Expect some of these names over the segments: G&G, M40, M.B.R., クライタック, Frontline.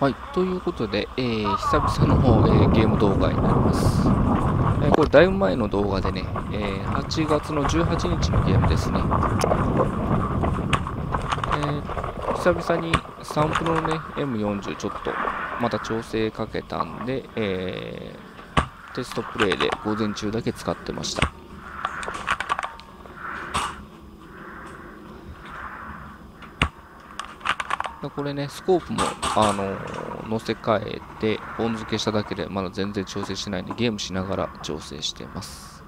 はい、ということで、久々の方、ゲーム動画になります。これ、だいぶ前の動画でね、8月の18日のゲームですね。久々にサンプルのね、M40 ちょっと、また調整かけたんで、テストプレイで午前中だけ使ってました。これね、スコープも、乗せ替えて、オン付けしただけで、まだ全然調整しないんで、ゲームしながら調整してます。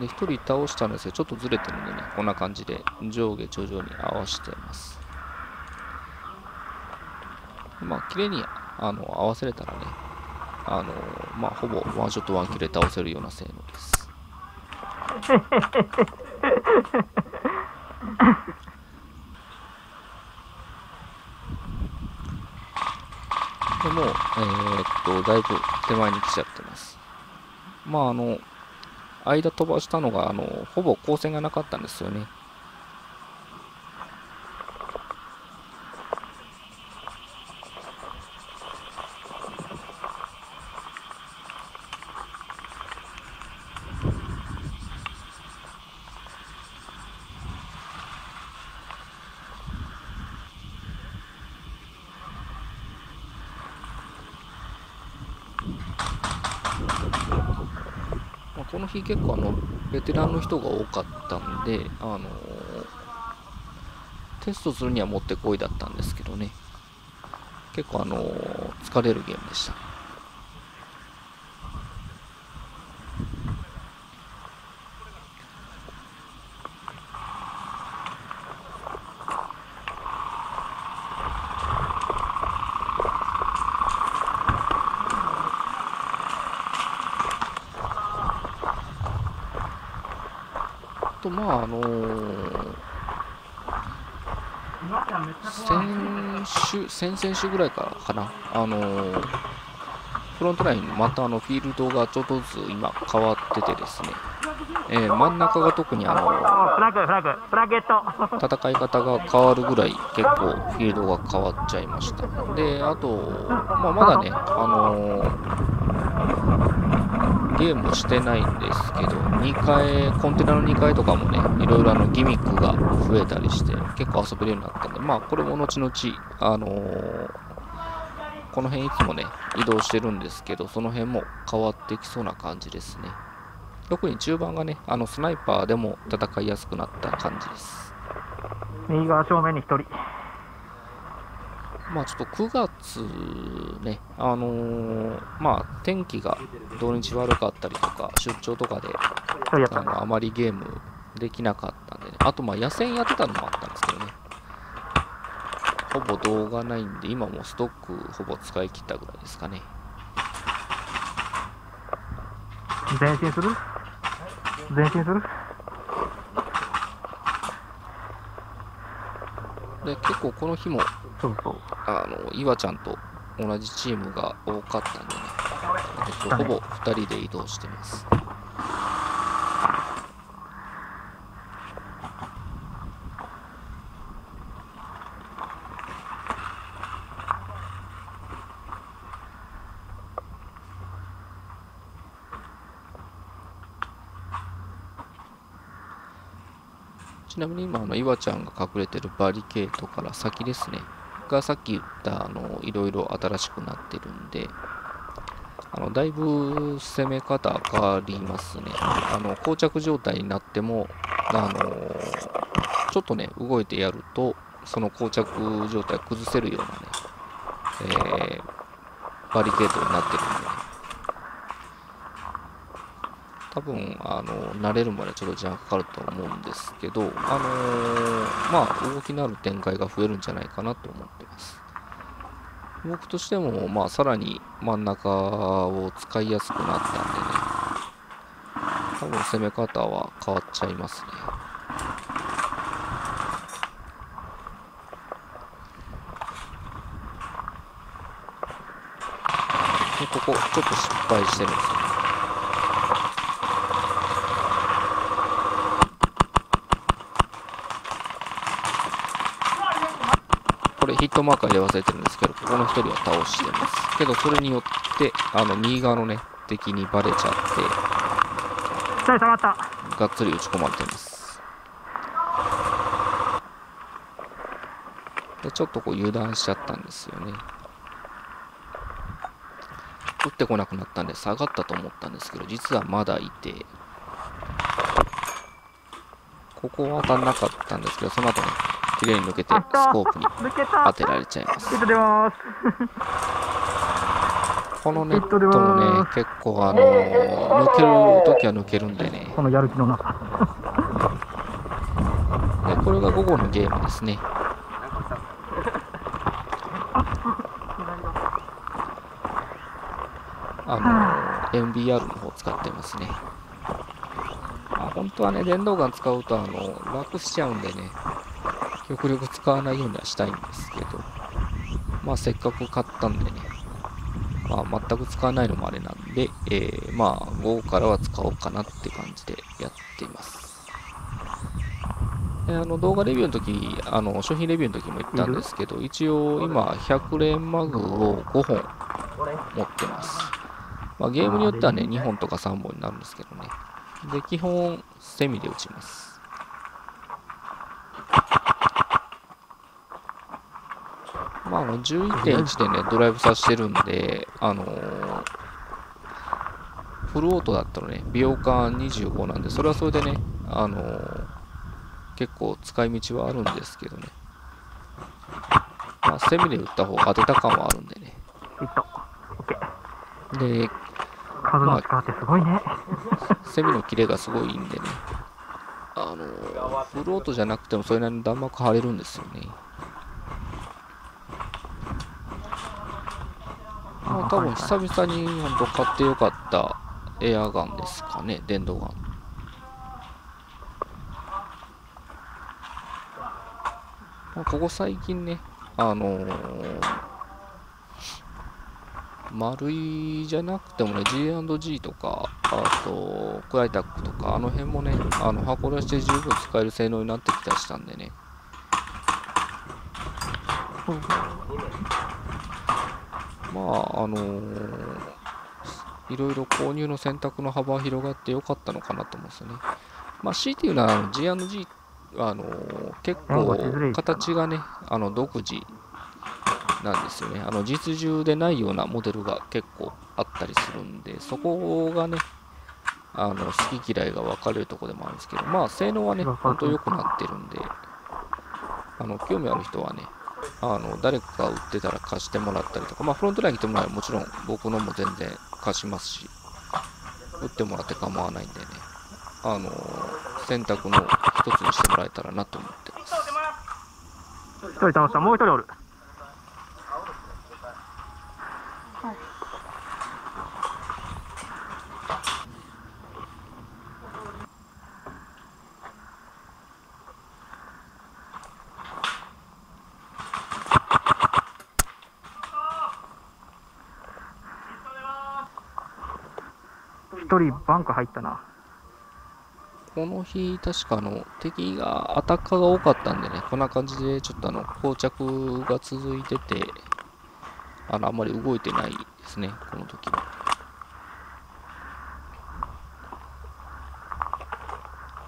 で、1人倒したんですけど、ちょっとずれてるんでね、こんな感じで、上下、徐々に合わせてます。まあ、綺麗に、合わせれたらね、まあ、ほぼ、ワンショットワンキルで倒せるような性能です。でもう、だいぶ手前に来ちゃってます。まあ、間飛ばしたのが、ほぼ光線がなかったんですよね。この日結構ベテランの人が多かったんで、テストするにはもってこいだったんですけどね、結構疲れるゲームでした。まあ先々週ぐらいからかな、フロントラインまたフィールドがちょっとずつ今変わっててですね、真ん中が特に戦い方が変わるぐらい結構フィールドが変わっちゃいました。で、あと、まあ、まだね、ゲームしてないんですけど、コンテナの2階とかもね、いろいろギミックが増えたりして、結構遊べるようになったんで、まあ、これも後々、この辺いつもね、移動してるんですけど、その辺も変わってきそうな感じですね。特に中盤がね、スナイパーでも戦いやすくなった感じです。右側正面に1人。まあちょっと9月ね、まあ天気が土日悪かったりとか、出張とかで、あまりゲームできなかったんでね、あとまあ野戦やってたのもあったんですけどね、ほぼ動画ないんで、今もうストックほぼ使い切ったぐらいですかね。前進する？前進する？で、結構この日も、岩ちゃんと同じチームが多かったんでね、ほぼ2人で移動してます。ちなみに今、岩ちゃんが隠れてるバリケードから先ですね。がさっき言ったいろいろ新しくなってるんで、だいぶ攻め方変わりますね。膠着状態になっても、ちょっとね動いてやると、その膠着状態を崩せるようなね、バリケードになってるんで、ね、多分慣れるまでちょっと時間がかかると思うんですけど、まあ動きのある展開が増えるんじゃないかなと思ってます。僕としても、まあ、さらに真ん中を使いやすくなったんでね、多分攻め方は変わっちゃいますね。で、ここちょっと失敗してるんですよ。これヒットマーカーで忘れてるんですけど、ここの1人は倒してます。けど、それによって、右側のね、敵にバレちゃって、がっつり打ち込まれてます。で、ちょっとこう油断しちゃったんですよね。打ってこなくなったんで下がったと思ったんですけど、実はまだいて、ここは当たんなかったんですけど、その後ね、綺麗に抜けて、スコープに当てられちゃいます。このネットもね、結構抜けるときは抜けるんでね。このやる気の中。で、これが午後のゲームですね。M.B.R. の方使ってますね。本当はね、電動ガン使うと楽しちゃうんでね、極力使わないようにはしたいんですけど、まあせっかく買ったんでね、まあ全く使わないのもあれなんで、まあ午後からは使おうかなって感じでやっています。で、動画レビューの時、商品レビューの時も言ったんですけど、一応今100連マグを5本持ってます。まあゲームによってはね、2本とか3本になるんですけどね。で、基本、セミで打ちます。まあ、11.1 でね、ドライブさしてるんで、フルオートだったらね、秒間25なんで、それはそれでね、結構使い道はあるんですけどね。まあ、セミで打った方が当てた感はあるんでね。で、数の力ってすごいね。セミのキレがすごいんでね、フルオートじゃなくてもそれなりに弾幕張れるんですよね。まあ、多分久々に本当買ってよかったエアガンですかね、電動ガン。まあ、ここ最近ね、丸いじゃなくてもね、G&G とか、あと、クライタックとか、あの辺もね、箱出しで十分使える性能になってきたりしたんでね。まあ、いろいろ購入の選択の幅が広がってよかったのかなと思うんですよね。まあ、強いて言うのは、G&G は、結構、形がね、独自なんですよね。実銃でないようなモデルが結構あったりするんで、そこがね、好き嫌いが分かれるところでもあるんですけど、まあ性能はね、ほんと良くなってるんで、興味ある人はね、誰かが売ってたら貸してもらったりとか、まあフロントライン来てもらえばもちろん僕のも全然貸しますし、売ってもらって構わないんでね、選択の一つにしてもらえたらなと思ってます。一人倒した、もう一人おる。1人バンク入ったな。この日確か敵がアタッカーが多かったんでね、こんな感じでちょっと膠着が続いてて、あんまり動いてないですね、この時は。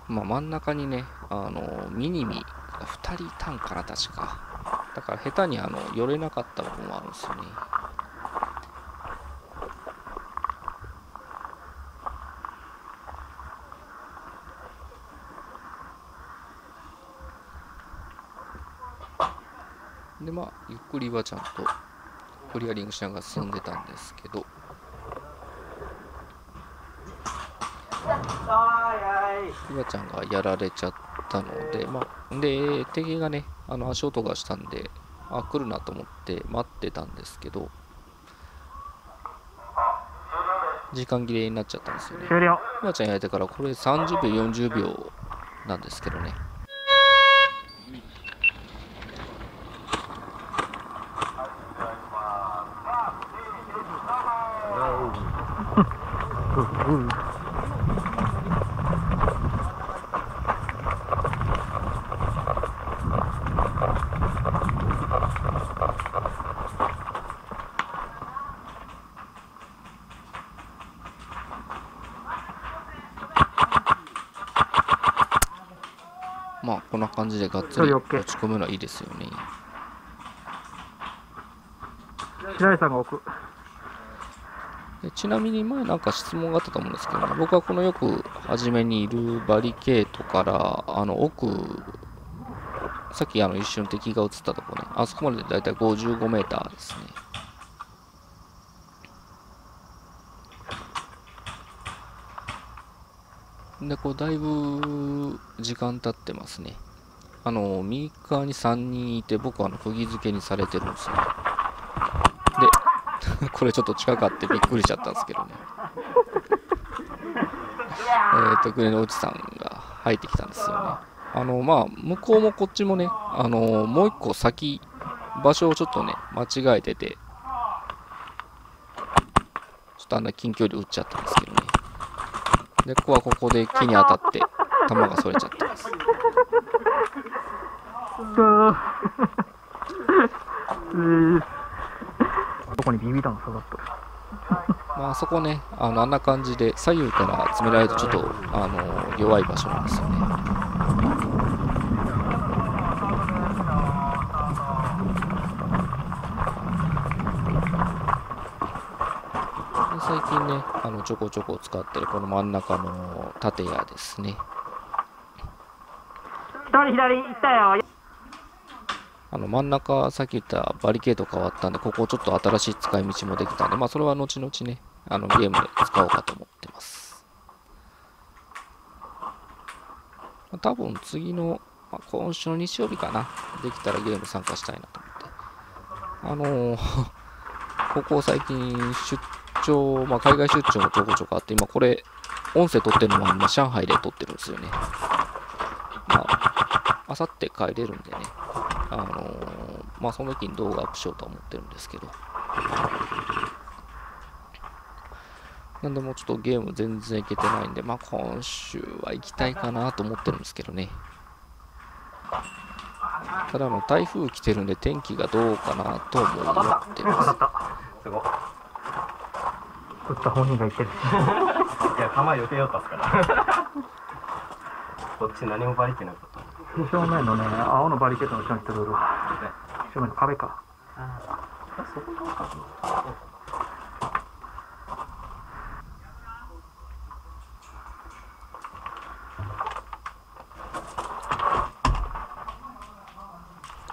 まあ真ん中にね、ミニミ2人いたんかな、確か。だから下手に寄れなかった部分もあるんですよね。で、まあ、ゆっくりはちゃんとクリアリングしながら進んでたんですけど、ゆわちゃんがやられちゃったので、まあ、で、敵がね、足音がしたんで、あ、来るなと思って待ってたんですけど、時間切れになっちゃったんですよね。ゆわちゃんやられてから、これ30秒、40秒なんですけどね。まあこんな感じでがっつり打ち込むのはいいですよね。白井さんが置く。でちなみに前なんか質問があったと思うんですけど、ね、僕はこのよく初めにいるバリケートから奥、さっき一瞬敵が映ったところね、あそこまでだいたい55メーターですね。でこうだいぶ時間経ってますね。右側に3人いて、僕は釘付けにされてるんですよ。でこれちょっと近かってびっくりしちゃったんですけどね。グレのおじさんが入ってきたんですよね。まあ向こうもこっちもね、もう一個先場所をちょっとね間違えてて、ちょっとあんな近距離打っちゃったんですけどね。で、ここはここで木に当たって、球がそれちゃってます。どこにビビ弾刺さった。まあそこね、あんな感じで左右から詰められるとちょっと弱い場所なんですよね。最近ね、ちょこちょこ使ってるこの真ん中の縦矢ですね。真ん中、さっき言ったバリケード変わったんで、ここちょっと新しい使い道もできたんで、まあそれは後々ね、ゲームで使おうかと思ってます。多分次の、まあ、今週の日曜日かな、できたらゲーム参加したいなと思って。ここ最近まあ、海外出張もちょこちょこあって、今これ、音声撮ってるのは今、上海で撮ってるんですよね。まあ、あさって帰れるんでね、まあ、その時に動画アップしようとは思ってるんですけど。なんで、もうちょっとゲーム全然いけてないんで、まあ、今週は行きたいかなと思ってるんですけどね。ただ、台風来てるんで、天気がどうかなとも思ってます。すごい打った本人が言ってる。いや、構えよけよかったから。こっち何もバリケなかった。正面のね、青のバリケートの後ろに来てる。正面の壁か。あ、そこなんか。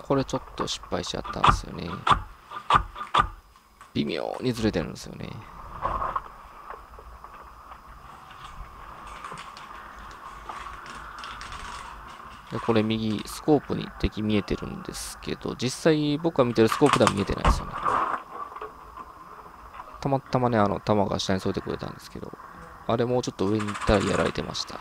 これちょっと失敗しちゃったんですよね。微妙にずれてるんですよね。これ右、スコープに敵見えてるんですけど、実際僕が見てるスコープでは見えてないですよね。たまたまね、弾が下に添えてくれたんですけど、あれもうちょっと上に行ったらやられてました。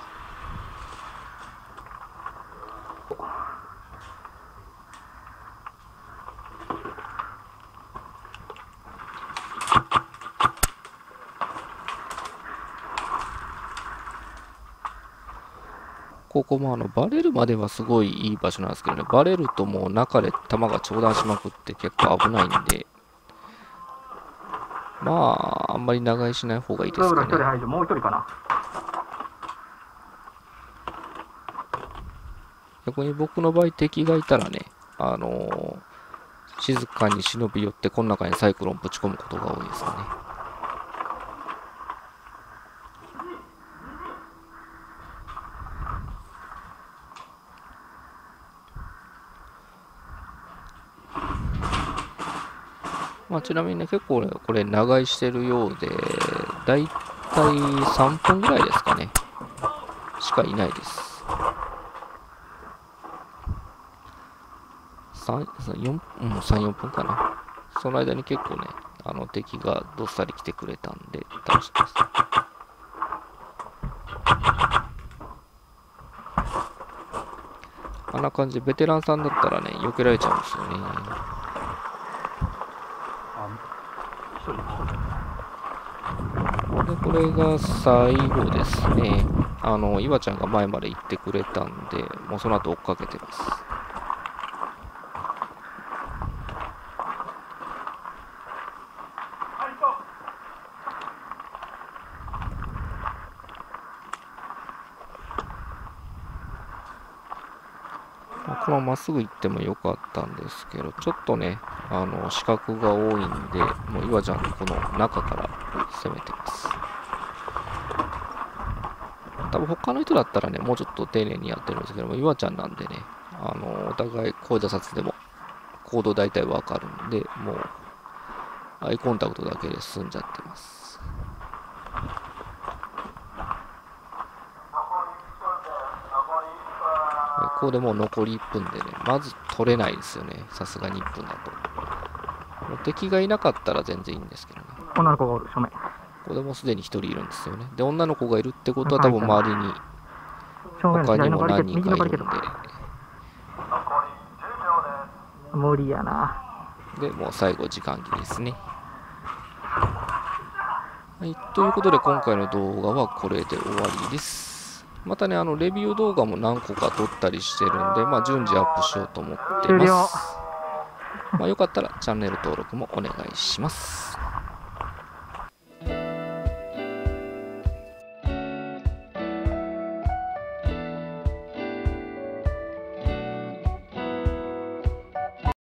ここもバレるまではすごいいい場所なんですけどね、バレるともう中で弾が長弾しまくって結構危ないんで、まあ、あんまり長居しない方がいいですかね。もう一人かな。逆に僕の場合、敵がいたらね、静かに忍び寄って、この中にサイクロンぶち込むことが多いですかね。まあ、ちなみにね、結構ね、これ長居してるようで、だいたい3分ぐらいですかね。しかいないです。3、4分かな。その間に結構ね、敵がどっさり来てくれたんで、倒してます。あんな感じで、ベテランさんだったらね、避けられちゃうんですよね。これが最後ですね。岩ちゃんが前まで行ってくれたんで、もうその後追っかけてます。このまままっすぐ行ってもよかったんですけど、ちょっとね、死角が多いんで、もう岩ちゃんのこの中から攻めてます。多分他の人だったらね、もうちょっと丁寧にやってるんですけども、岩ちゃんなんでね、お互い声出さずでも行動大体わかるんで、もうアイコンタクトだけで進んじゃってます。ここでもう残り1分でね、まず取れないですよね、さすがに1分だと。もう敵がいなかったら全然いいんですけどね。女の子がおる、正面。ここでもうすでに1人いるんですよね。で、女の子がいるってことは、多分周りに他にも何人かいるんで。無理やな。で、もう最後、時間切れですね。はい、ということで、今回の動画はこれで終わりです。またね、レビュー動画も何個か撮ったりしてるんで、まあ、順次アップしようと思ってます。まあ、よかったらチャンネル登録もお願いします。